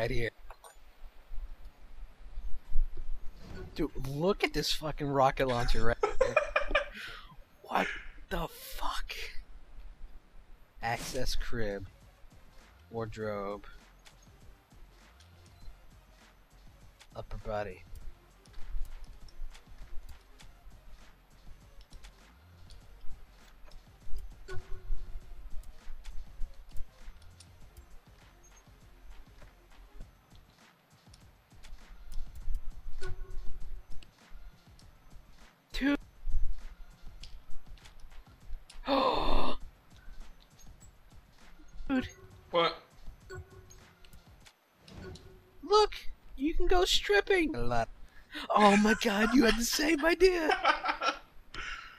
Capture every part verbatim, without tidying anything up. right here. Dude, look at this fucking rocket launcher right here. What the fuck? Access crib. Wardrobe. Upper body. Stripping. Oh my god, you had the same idea.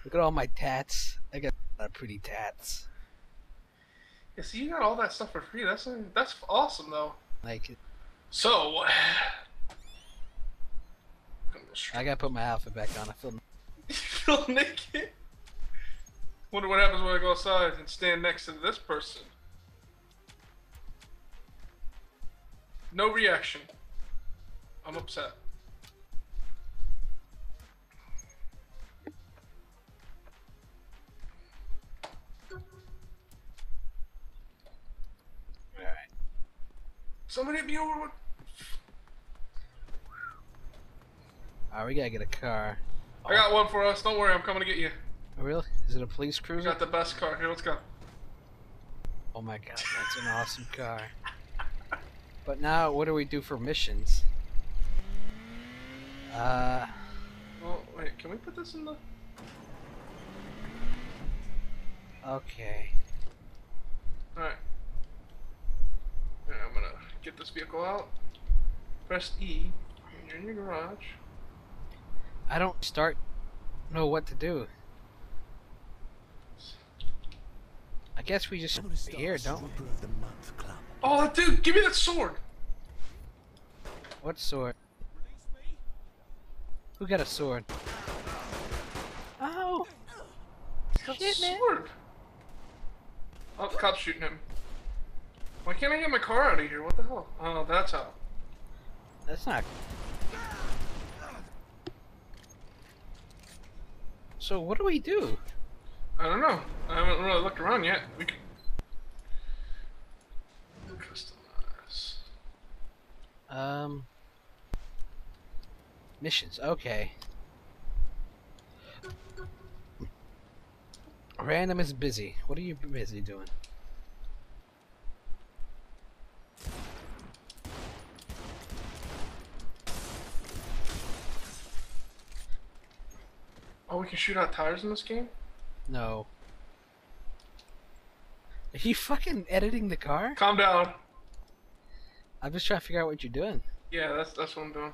Look at all my tats. I got a lot of pretty tats. Yeah, see, you got all that stuff for free. That's that's awesome though. Like it. So I gotta put my outfit back on. I feel naked. You feel naked? Wonder what happens when I go outside and stand next to this person. No reaction. I'm upset. Alright. Somebody be over with. Alright, we gotta get a car. I oh. got one for us. Don't worry, I'm coming to get you. Oh, really? Is it a police cruiser? I got the best car. Here, let's go. Oh my god, that's an awesome car. But now, what do we do for missions? Uh. Well, wait. Can we put this in the? Okay. All right. All right. I'm gonna get this vehicle out. Press E. You're in your garage. I don't start. Know what to do. I guess we just stay here, don't we? Oh, dude! Give me that sword. What sword? Who got a sword? Oh! Shit, sword. Man! Oh, the cop's shooting him. Why can't I get my car out of here? What the hell? Oh, that's how. That's not... So what do we do? I don't know. I haven't really looked around yet. We can... Customize. Um... Missions, okay. Random is busy. What are you busy doing? Oh, we can shoot out tires in this game? No. Are you fucking editing the car? Calm down. I'm just trying to figure out what you're doing. Yeah, that's that's what I'm doing.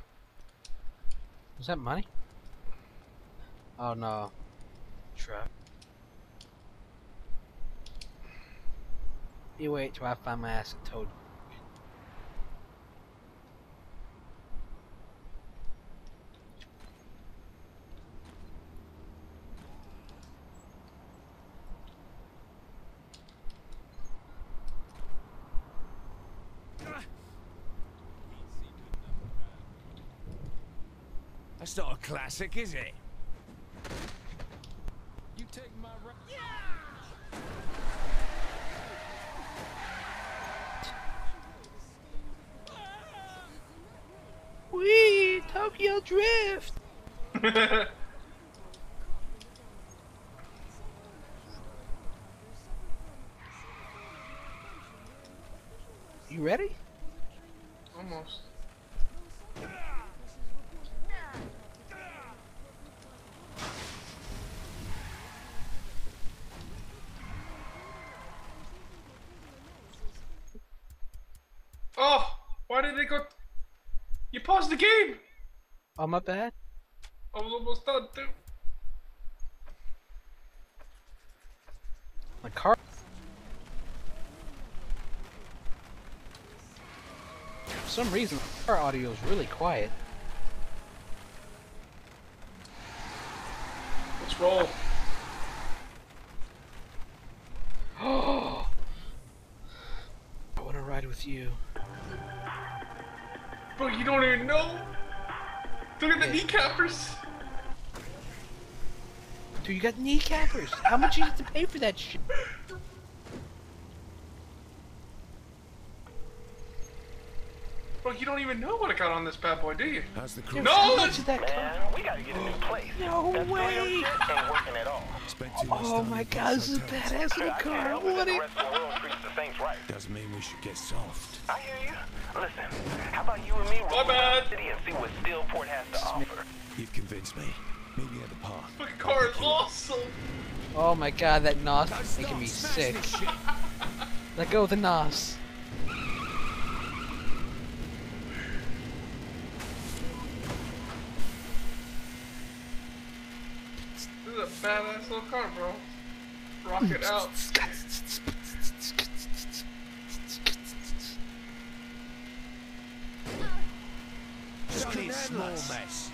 Is that money? Oh no. Truck. You wait till I find my ass a toad. It's not a classic, is it? You take my right. Yeah! Wee! Tokyo Drift! You ready? Almost. Why did they go? You paused the game! Oh, my bad. I was almost done, too. My car. For some reason, our audio is really quiet. Let's roll. Oh! I want to ride with you. Bro, you don't even know. Look at the kneecappers. Dude, you got kneecappers. How much you have to pay for that shit? Bro, you don't even know what I got on this bad boy, do you? How's the crew? No! How much did that come? We gotta get a new place. No that way! Ain't working at all. Oh my god, this is a badass little car. I want it. Doesn't mean we should get soft. I hear you. Listen, how about you and me roll around the city and see what Steelport has to offer? You've convinced me. Meet me at the park. This fucking car is awesome! Oh my god, that N O S is making me sick. Let go of the N O S. This is a badass little car, bro. Rock it out. Just a small mess.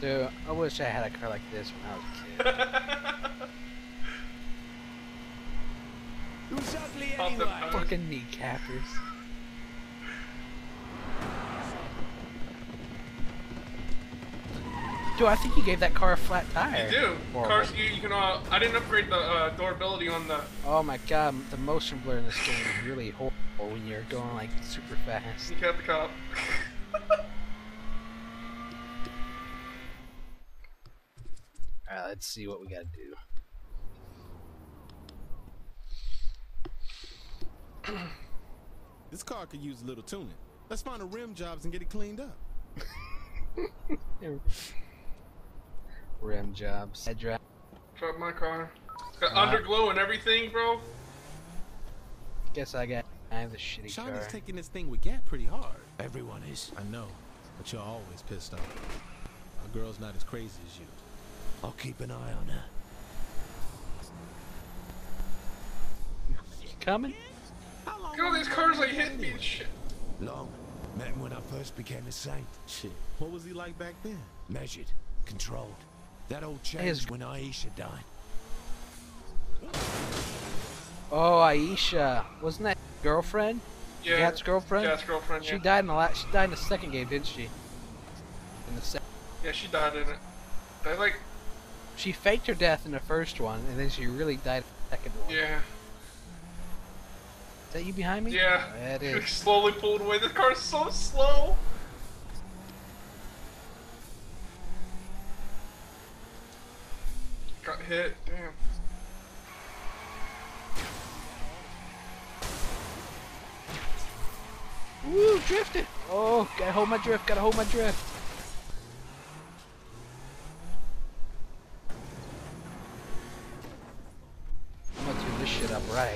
Dude, I wish I had a car like this when I was a kid. It was ugly anyway. Fucking kneecappers. Dude, I think you gave that car a flat tire. You do. Cars, you, you can. Uh, I didn't upgrade the uh, durability on the. Oh my god, the motion blur in this game is really horrible when you're going like super fast. You got the cop. Alright, let's see what we gotta do. This car could use a little tuning. Let's find a rim jobs and get it cleaned up. Rim jobs. I drive. Drop my car. Got uh, underglow and everything, bro. Guess I got. I have a shitty Sean car. Sean is taking this thing we get pretty hard. Everyone is. I know, but you're always pissed off. Our girl's not as crazy as you. I'll keep an eye on her. You coming? Look at all these cars like hitting me and shit. Long. Met him when I first became a saint. Shit. What was he like back then? Measured, controlled. That old changed when Aisha died. Oh, Aisha. Wasn't that girlfriend? Yeah. Jack's girlfriend? Jack's girlfriend, yeah. She died in the last, she died in the second game, didn't she? In the second. Yeah, she died in it. They like... She faked her death in the first one, and then she really died in the second one. Yeah. Is that you behind me? Yeah. That is. She slowly pulled away. This car's so slow! Got hit, damn. Woo, drifted! Oh, gotta hold my drift, gotta hold my drift. I'm gonna do this shit up right.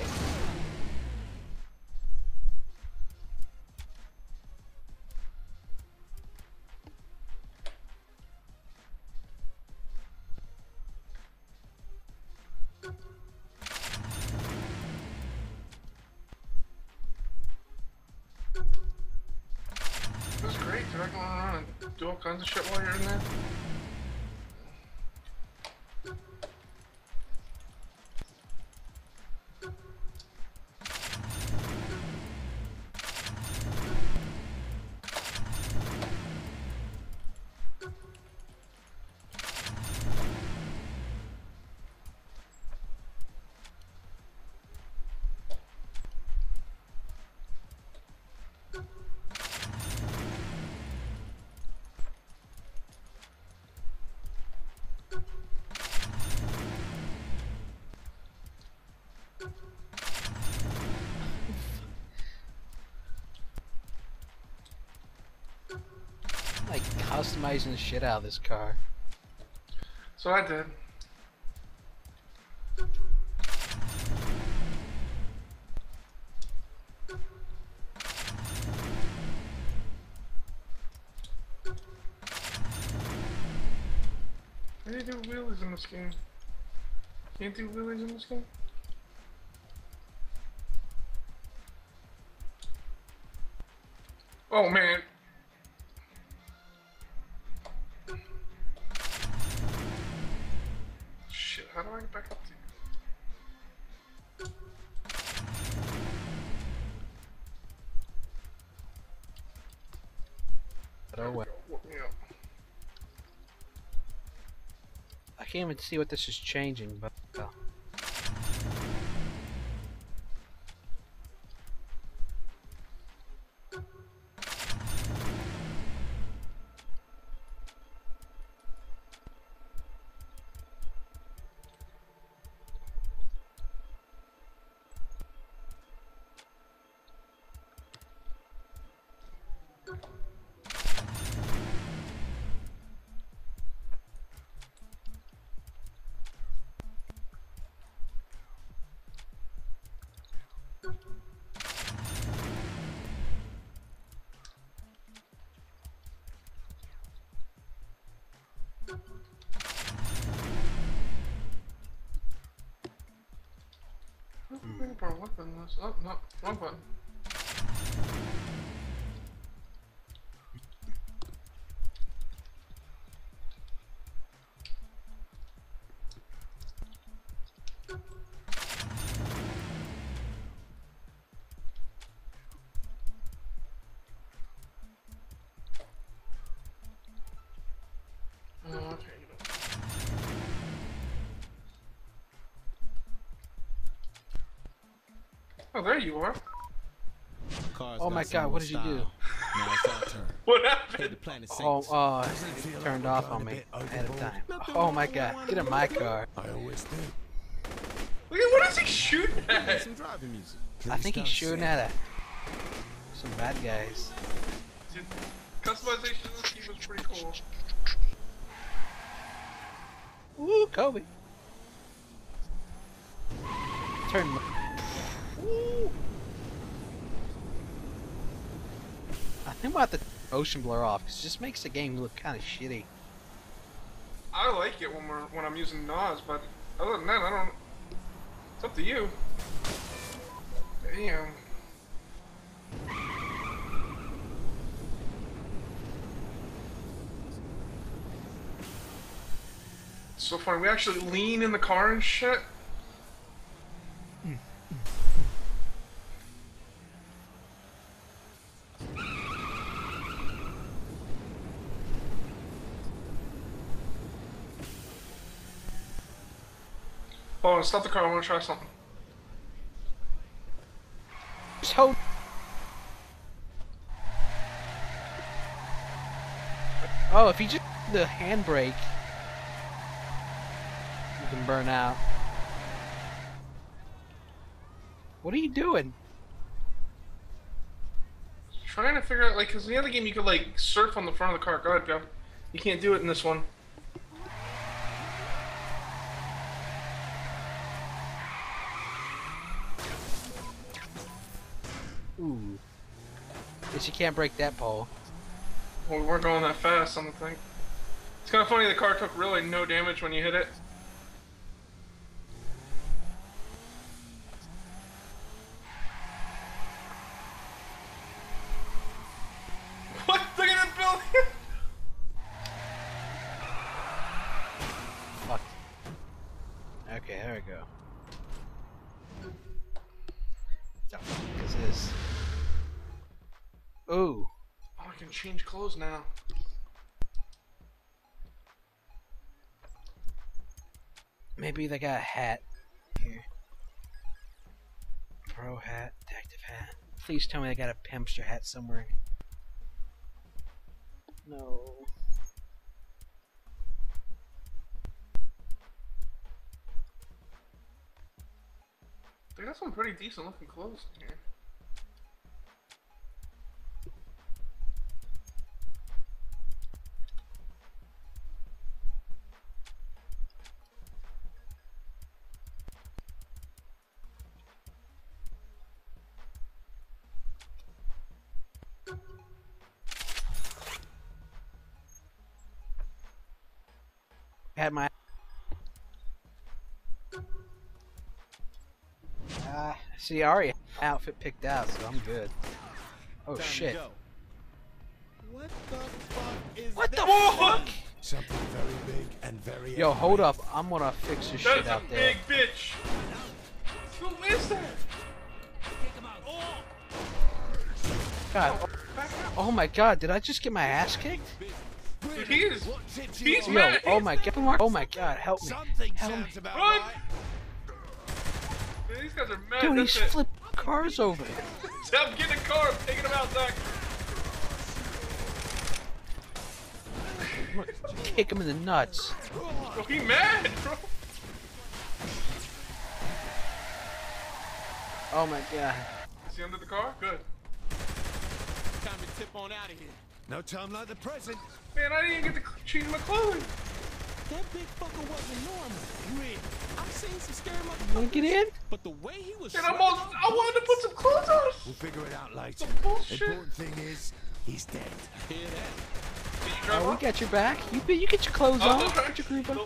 Do all kinds of shit while you're in there. Customizing the shit out of this car. So I did. I didn't do wheelies in this game. Can't do wheelies in this game? Oh man. How do I get back up to you? can't even see what this is changing, but uh, weapons. Oh, no, wrong button. Oh, there you are. Cars oh my god, what did style. you do? Now it's our turn. What happened? Oh, uh, it turned off on me at a time. Oh my god, get in my car. I always do. Look at what is he shooting at? Some driving music. I think he's shooting at a, some bad guys. Dude, customization of this game is pretty cool. Ooh, Kobe. Turn. Ooh. I think we'll have to ocean blur off because it just makes the game look kind of shitty. I like it when we're when I'm using N O S, but other than that, I don't. It's up to you. Damn. It's so funny. We actually lean in the car and shit. Oh, stop the car, I want to try something. So... Oh, if you just do the handbrake, you can burn out. What are you doing? Trying to figure out, like, because in the other game you could, like, surf on the front of the car. Go ahead, go. You can't do it in this one. Ooh. Guess you can't break that pole. Well, we weren't going that fast on the thing. It's kind of funny the car took really no damage when you hit it. What? Look at that building! Fuck. Okay, there we go. This. Ooh. Oh, I can change clothes now. Maybe they got a hat here. Pro hat, detective hat. Please tell me they got a pimpster hat somewhere. No. They got some pretty decent looking clothes in here. Had my uh, see, I already outfit picked out, so I'm good. Oh Time shit! What the fuck is what that? What the fuck? Something very big and very. Yo, hold up! I'm gonna fix this that shit out there. That's a big bitch. Who is that? God! Oh my God! Did I just get my ass kicked? Dude, he is. He's Yo, mad. Oh my god. Oh my god. Help me. Help me. Run. Man, these guys are mad. Dude, he's flipping cars over. I'm getting a car. I'm taking him out, Zach. Kick him in the nuts. Bro, he mad, bro. Oh my god. Is he under the car? Good. Time to tip on out of here. No time like the present. Man, I didn't even get to change my clothes. That big fucker wasn't normal. Really? I've seen some scary motherfuckers. Wanna get in? But the way he was. And I almost, I wanted to put some clothes on. We'll figure it out later. The bullshit. The important thing is, he's dead. Hear that? Oh, we got your back. You be, you get your clothes oh, on. Get your groove on.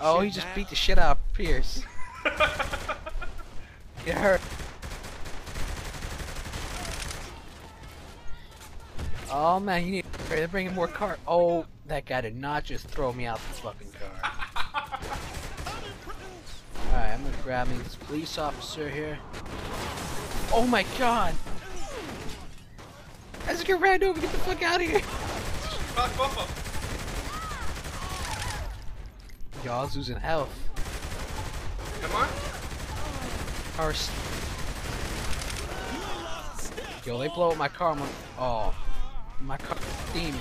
Oh, he just beat the shit out of Pierce. It hurt. Oh man, you need to bring in more car. Oh, that guy did not just throw me out the fucking car. Alright, I'm gonna grab me this police officer here. Oh my god! I just get ran over, get the fuck out of here! Y'all's losing health. Come on. Car. Yo, they blow up my car. My oh, my car steaming.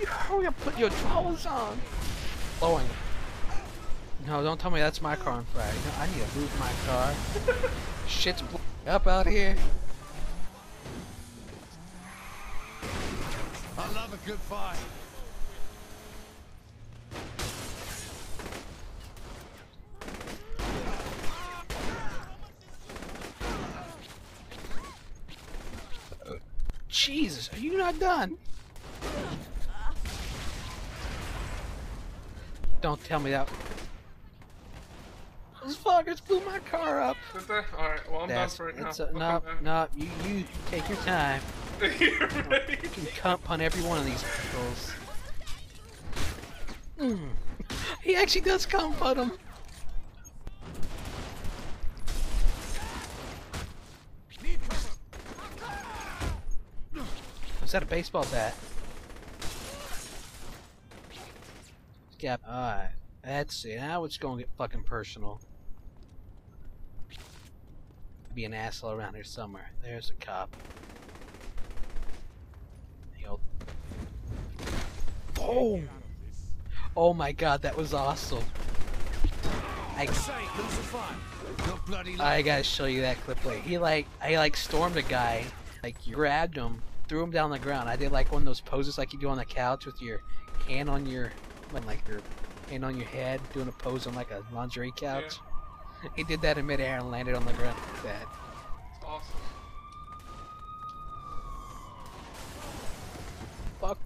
You hurry up, put your trousers on. Blowing. No, don't tell me that's my car on fire. No, I need to move my car. Shit's blowing up out here. I love a good fight. Uh, Jesus, are you not done? Don't tell me that. Those fuckers blew my car up. Alright, well I'm That's, done for right now. A, no, no, you, you take your time. You can cunt on every one of these vehicles. Mm. He actually does cunt on them. Was that a baseball bat? Yeah. Alright, let's see. Now it's gonna get fucking personal. Be an asshole around here somewhere. There's a cop. Oh! Oh my god, that was awesome. I, I gotta show you that clip later. He like, I like stormed a guy, like grabbed him, threw him down the ground. I did like one of those poses like you do on the couch with your hand on your, like your hand on your head, doing a pose on like a lingerie couch. Yeah. He did that in midair and landed on the ground like that. That's awesome. Fuck.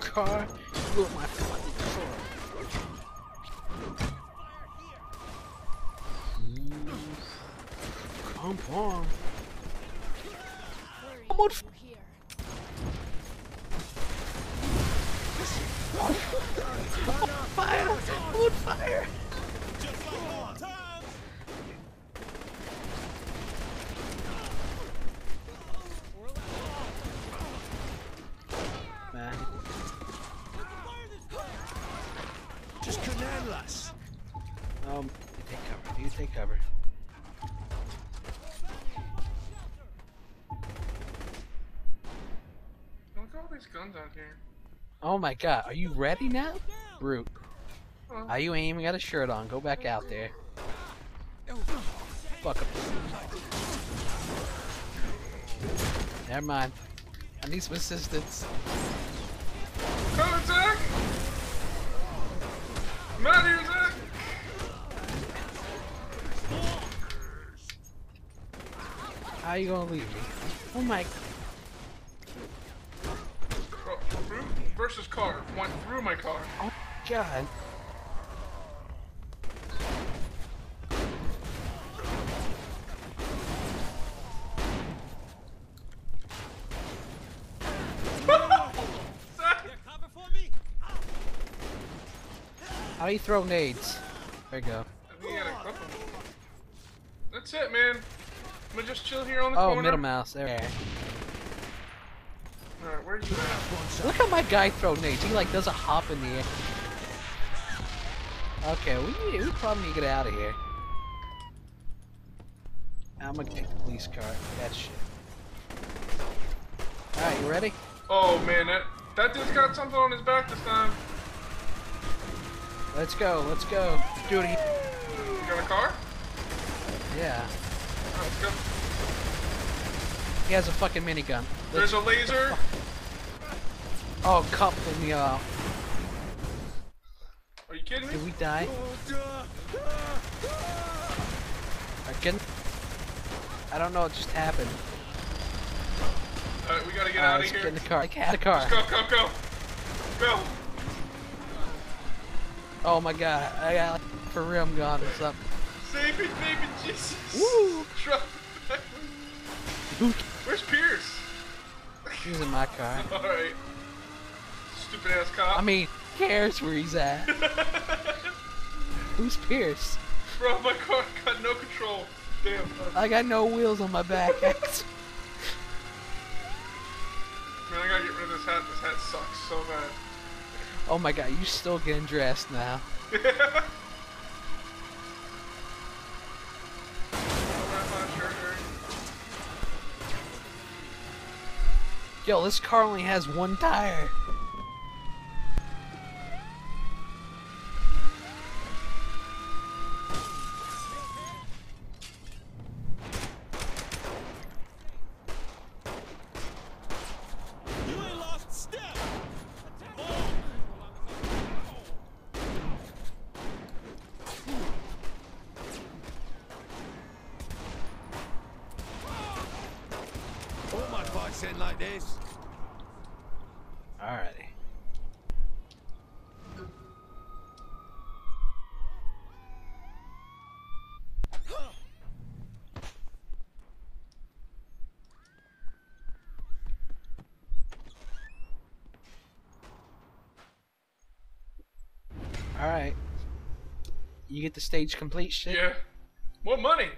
Car blew up my fucking car. Come on. Come on. On fire! On fire! Man. Just couldn't handle us. Um, you take cover. You take cover. Look at all these guns out here. Oh my god, are you ready now? Brute. Oh. Are you ain't even got a shirt on? Go back out there. Fuck him. Never mind. I need some assistance. Come on, Zach! I'm out of here, Zach! How you gonna leave me? Oh my god. Versus car went through my car. Oh god! Why you throw nades? There you go. I think I gotta clip him. That's it, man. I'm gonna just chill here on the oh, corner. Oh, middle mouse. There. Alright, where are you at? Look how my guy throw nades. He like does a hop in the air. Okay, we need, we probably need to get out of here. I'm gonna take the police car. That shit. Alright, you ready? Oh man, that that dude's got something on his back this time. Let's go, let's go. Do it again. You got a car? Yeah. Alright, let's go. He has a fucking minigun. There's a laser. Oh, cop in the uh. Are you kidding me? Did we die? Again? I don't know. It just happened. Alright, we gotta get uh, out of here. Get in the car. Get out of the car. Let's go, go, go, go. Oh my god! I got for real. I'm gone. What's up? Save me, baby Jesus! Woo! Where's Pierce? He's in my car. Alright. Stupid ass cop. I mean, who cares where he's at? Who's Pierce? Bro, my car got no control. Damn. I got no wheels on my back. Man, I gotta get rid of this hat. This hat sucks so bad. Oh my god, you still getting dressed now. Yo, this car only has one tire. Like this. Alrighty. Alright. You get the stage complete shit? Yeah. More money!